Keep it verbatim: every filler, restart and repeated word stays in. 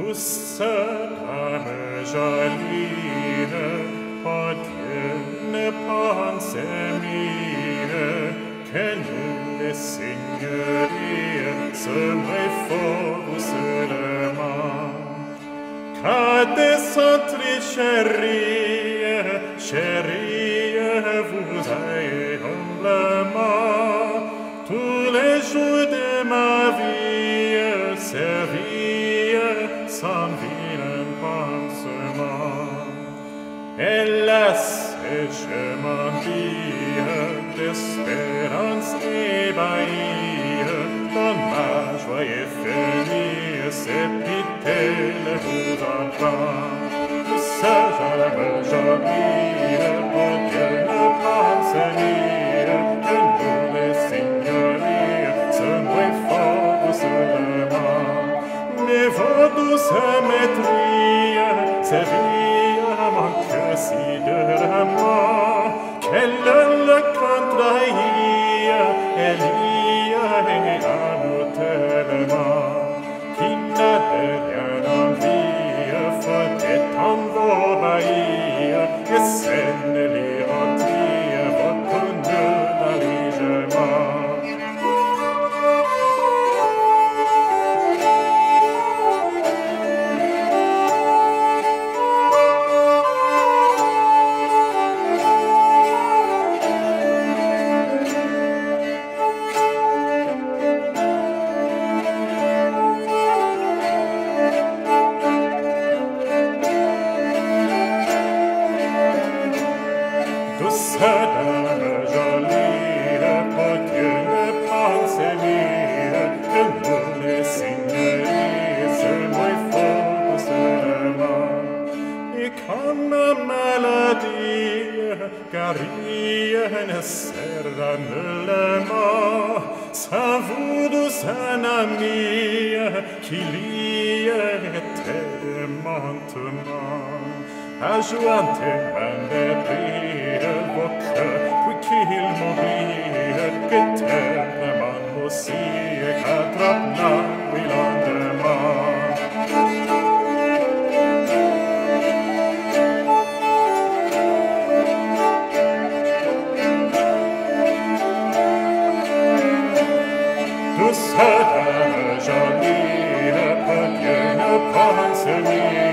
Tu sătame jalină, patiene pansemine, că nu ne singărie să mai focusele mai. Ca de sătri șerie, șerie vous ai îmblema, tu le juri de ma vie, servie să-mi vină în pansema. Elas, e ce mă-nvie, de speranță nebaie, dar ma joie felie, se pitele vous antra. Să joară jolie, potielă pansemie, în lume signorie, să-mi voi focusele ma. Nevotul să metrie, se vie mă căsidărăma, Chelălă contraie, elie e anutele-ma. Chinădărea-n-am vie, fătetam vobaie, E semnele atrie, vă până-n alige-ma. Să dă-mă jolie, pătienă pansemie,